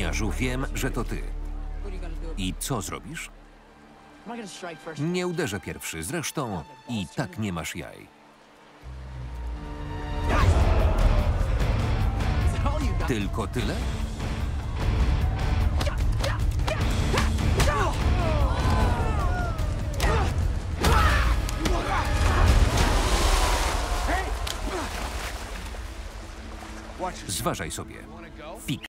Gówniarzu, wiem, że to ty. I co zrobisz? Nie uderzę pierwszy, zresztą i tak nie masz jaj. Tylko tyle? Zważaj sobie. Fik.